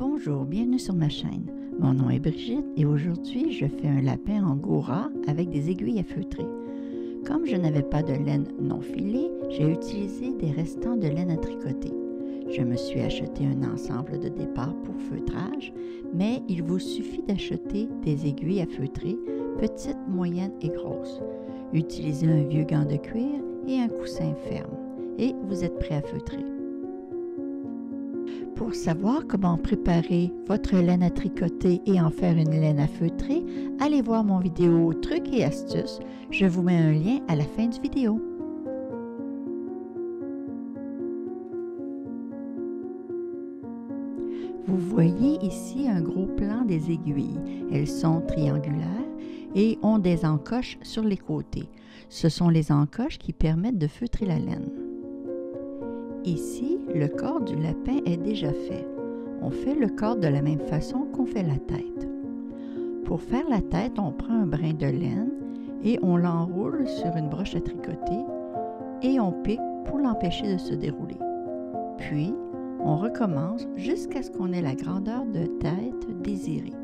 Bonjour, bienvenue sur ma chaîne. Mon nom est Brigitte et aujourd'hui je fais un lapin angora avec des aiguilles à feutrer. Comme je n'avais pas de laine non filée, j'ai utilisé des restants de laine à tricoter. Je me suis acheté un ensemble de départ pour feutrage, mais il vous suffit d'acheter des aiguilles à feutrer, petites, moyennes et grosses. Utilisez un vieux gant de cuir et un coussin ferme et vous êtes prêt à feutrer. Pour savoir comment préparer votre laine à tricoter et en faire une laine à feutrer, allez voir mon vidéo trucs et astuces. Je vous mets un lien à la fin de vidéo. Vous voyez ici un gros plan des aiguilles. Elles sont triangulaires et ont des encoches sur les côtés. Ce sont les encoches qui permettent de feutrer la laine. Ici, le corps du lapin est déjà fait. On fait le corps de la même façon qu'on fait la tête. Pour faire la tête, on prend un brin de laine et on l'enroule sur une broche à tricoter et on pique pour l'empêcher de se dérouler. Puis, on recommence jusqu'à ce qu'on ait la grandeur de tête désirée.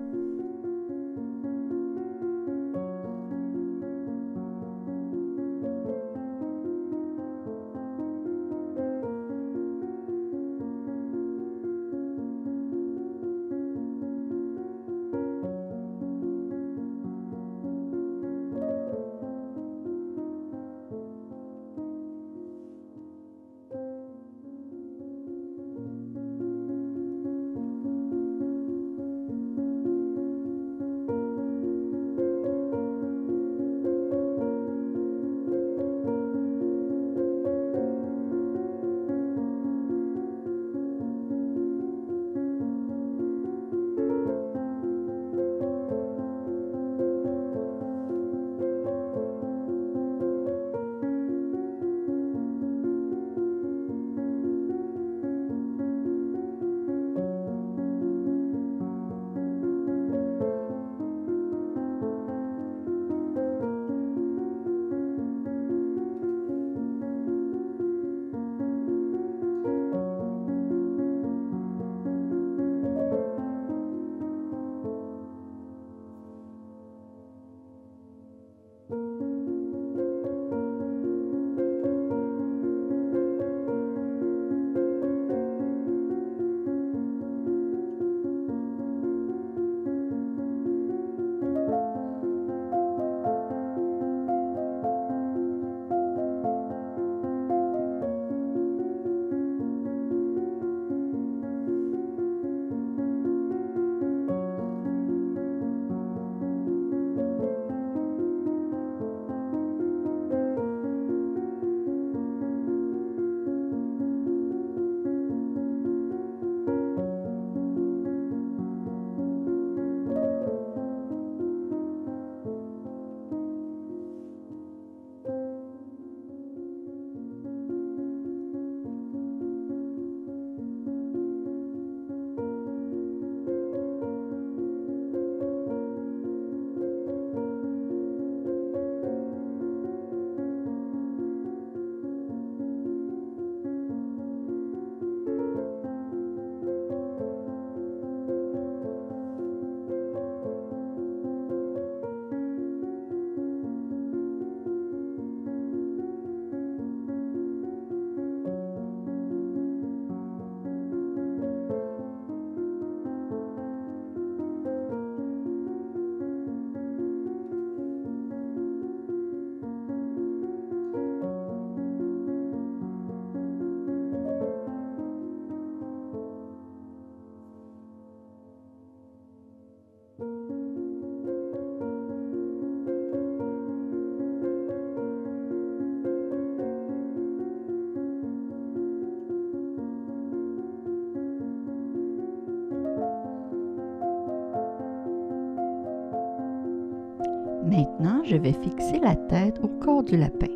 Maintenant, je vais fixer la tête au corps du lapin.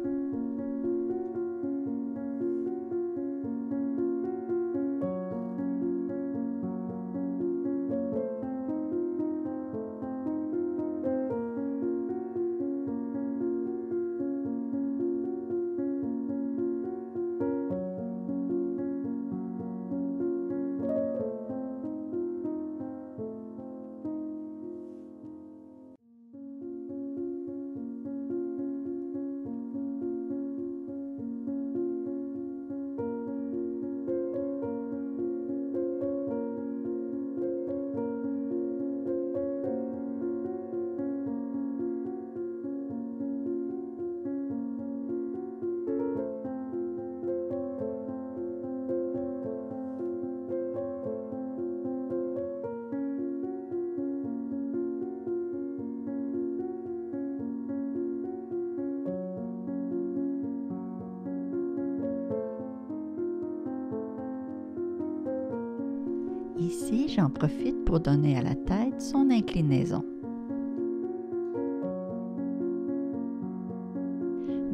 Ici, j'en profite pour donner à la tête son inclinaison.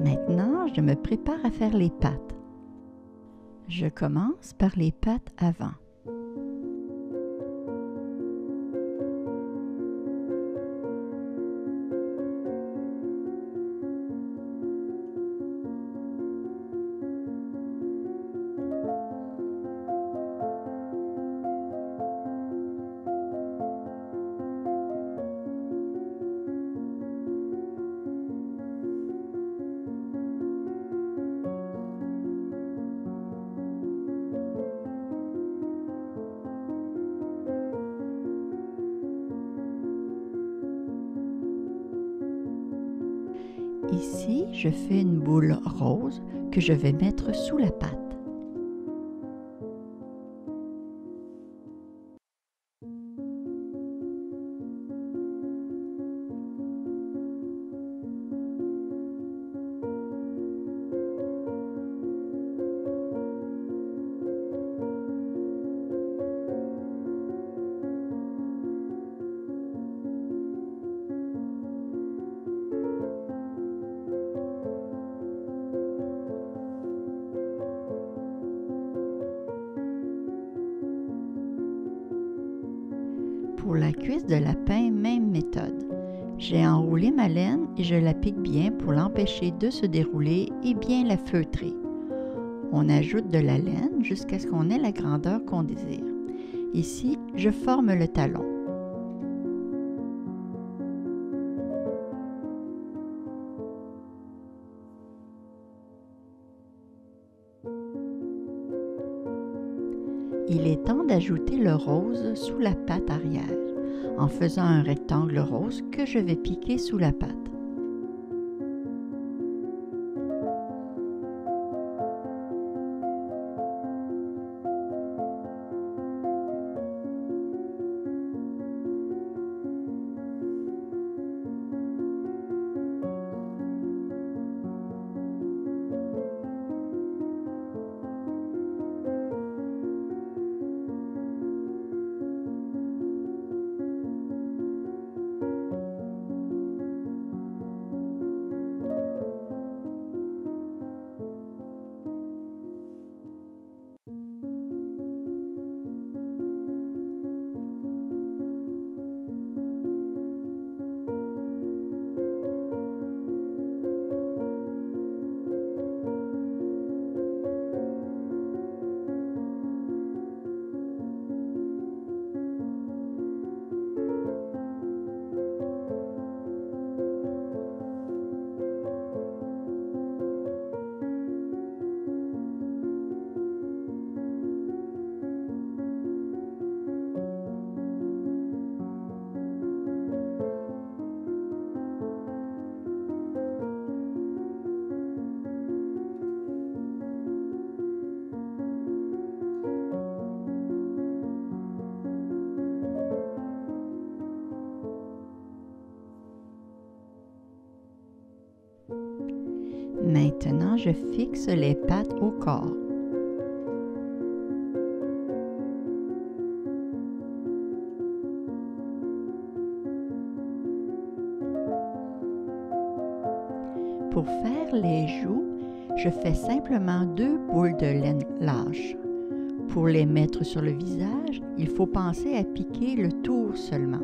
Maintenant, je me prépare à faire les pattes. Je commence par les pattes avant. Ici, je fais une boule rose que je vais mettre sous la patte. Pour la cuisse de lapin, même méthode. J'ai enroulé ma laine et je la pique bien pour l'empêcher de se dérouler et bien la feutrer. On ajoute de la laine jusqu'à ce qu'on ait la grandeur qu'on désire. Ici, je forme le talon. Il est temps d'ajouter le rose sous la patte arrière, en faisant un rectangle rose que je vais piquer sous la patte. Maintenant, je fixe les pattes au corps. Pour faire les joues, je fais simplement 2 boules de laine lâche. Pour les mettre sur le visage, il faut penser à piquer le tour seulement.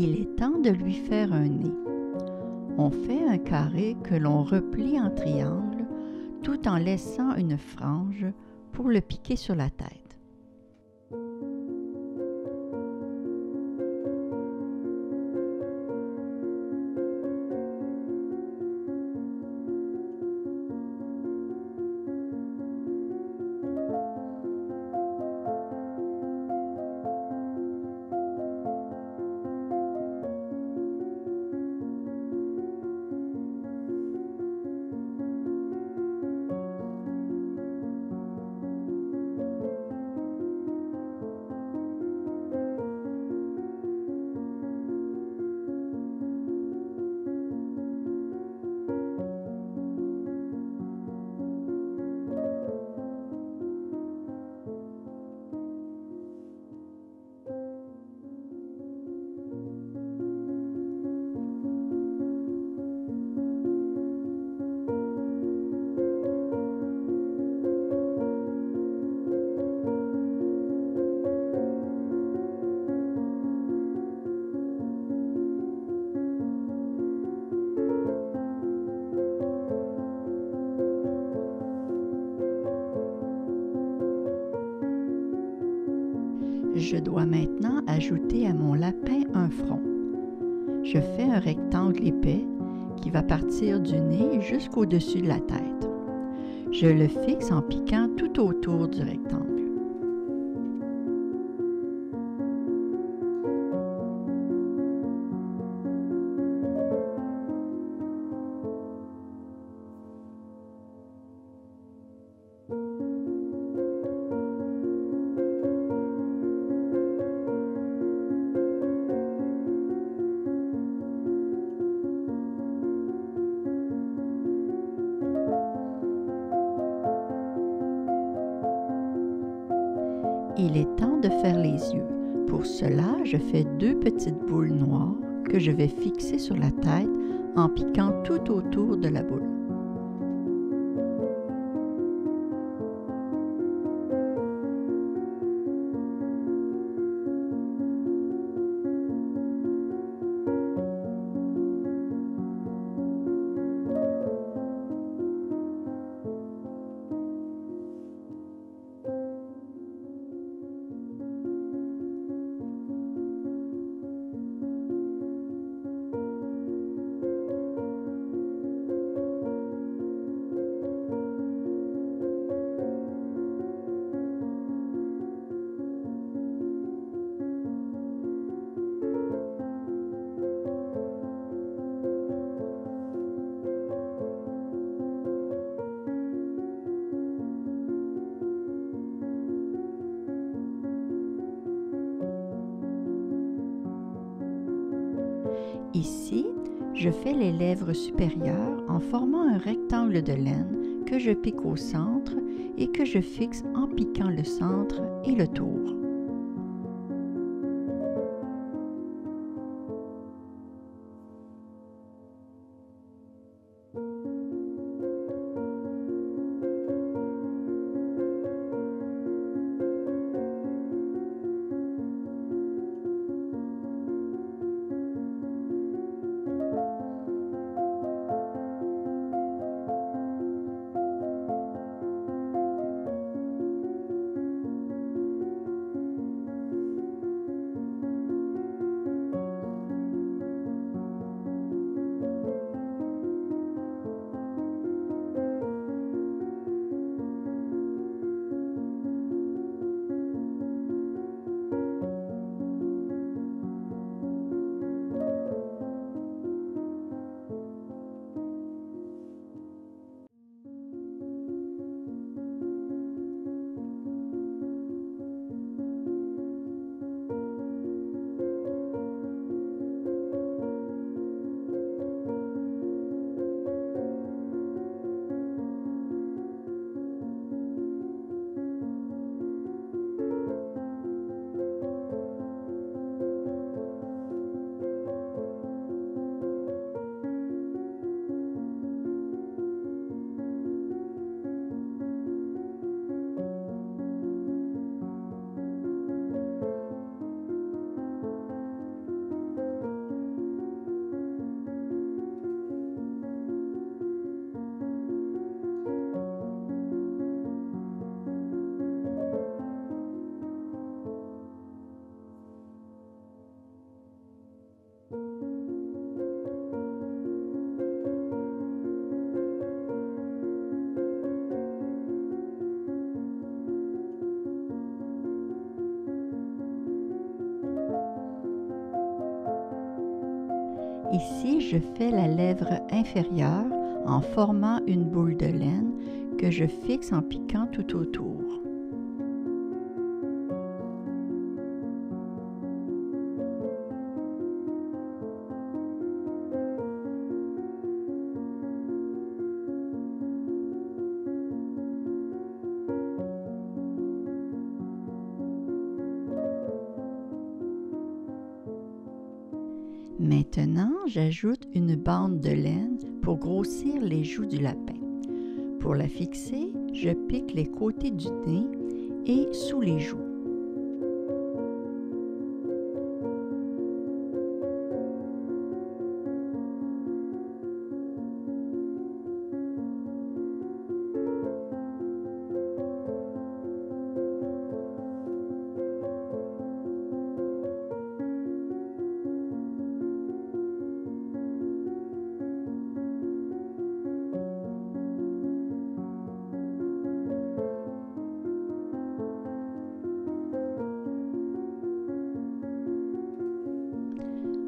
il est temps de lui faire un nez. On fait un carré que l'on replie en triangle tout en laissant une frange pour le piquer sur la tête. Je dois maintenant ajouter à mon lapin un front. Je fais un rectangle épais qui va partir du nez jusqu'au-dessus de la tête. Je le fixe en piquant tout autour du rectangle. Il est temps de faire les yeux. Pour cela, je fais deux petites boules noires que je vais fixer sur la tête en piquant tout autour de la boule. Ici, je fais les lèvres supérieures en formant un rectangle de laine que je pique au centre et que je fixe en piquant le centre et le tour. Ici, je fais la lèvre inférieure en formant une boule de laine que je fixe en piquant tout autour. Maintenant, j'ajoute une bande de laine pour grossir les joues du lapin. Pour la fixer, je pique les côtés du nez et sous les joues.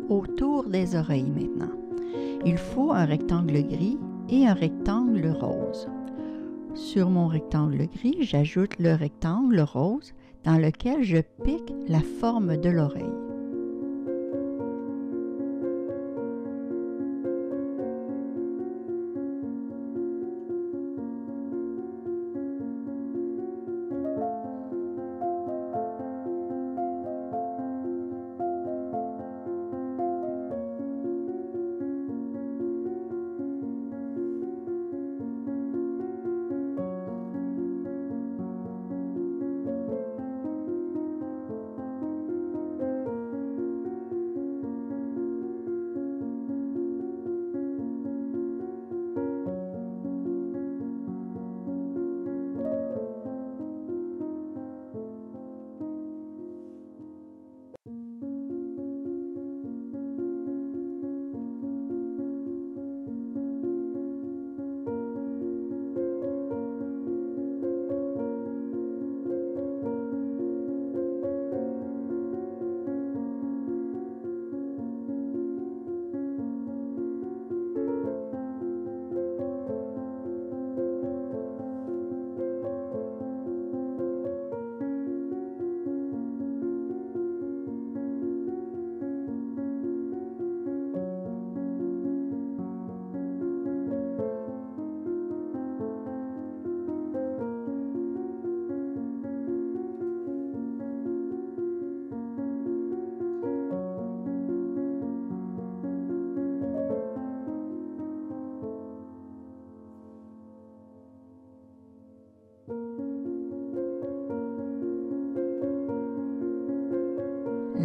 Autour des oreilles maintenant. Il faut un rectangle gris et un rectangle rose. Sur mon rectangle gris, j'ajoute le rectangle rose dans lequel je pique la forme de l'oreille.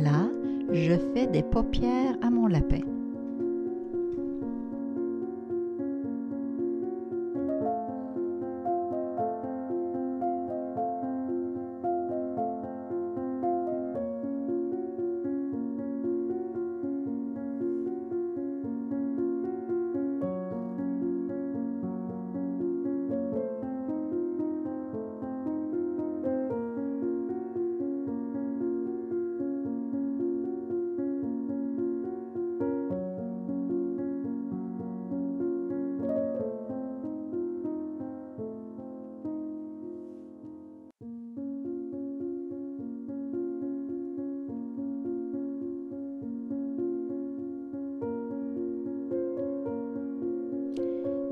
Là, je fais des paupières à mon lapin.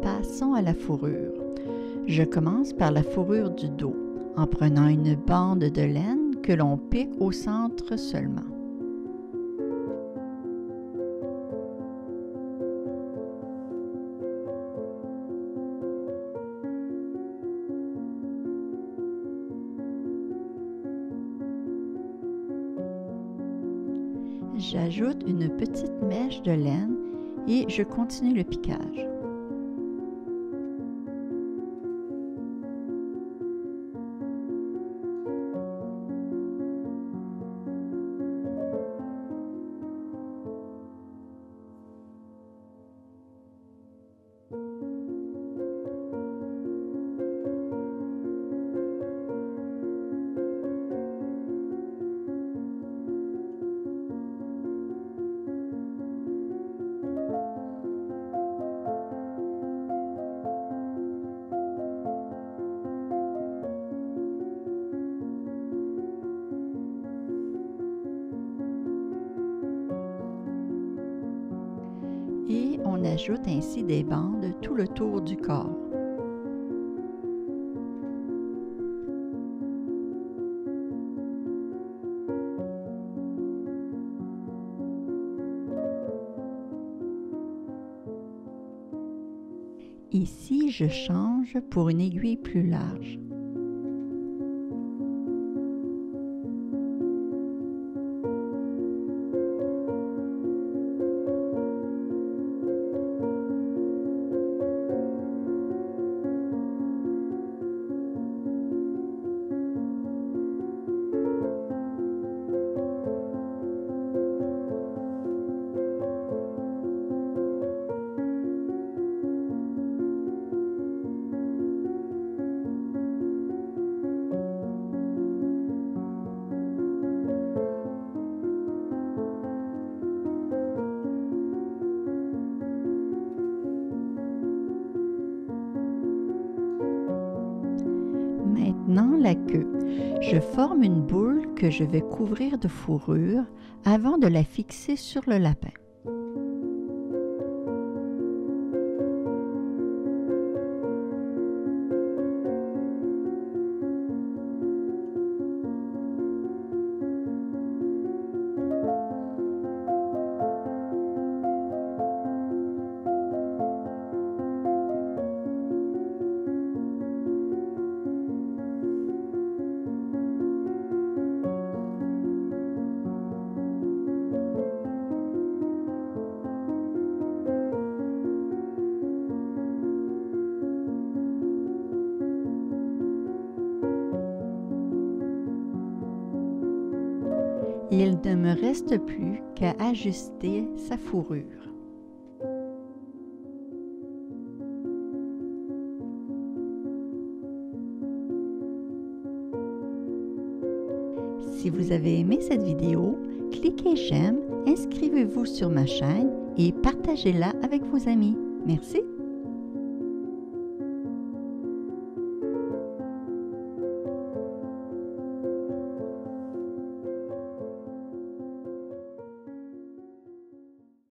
Passons à la fourrure. Je commence par la fourrure du dos, en prenant une bande de laine que l'on pique au centre seulement. J'ajoute une petite mèche de laine et je continue le piquage. On ajoute ainsi des bandes tout le tour du corps. Ici, je change pour une aiguille plus large. Maintenant, la queue. Je forme une boule que je vais couvrir de fourrure avant de la fixer sur le lapin. Il ne me reste plus qu'à ajuster sa fourrure. Si vous avez aimé cette vidéo, cliquez j'aime, inscrivez-vous sur ma chaîne et partagez-la avec vos amis. Merci!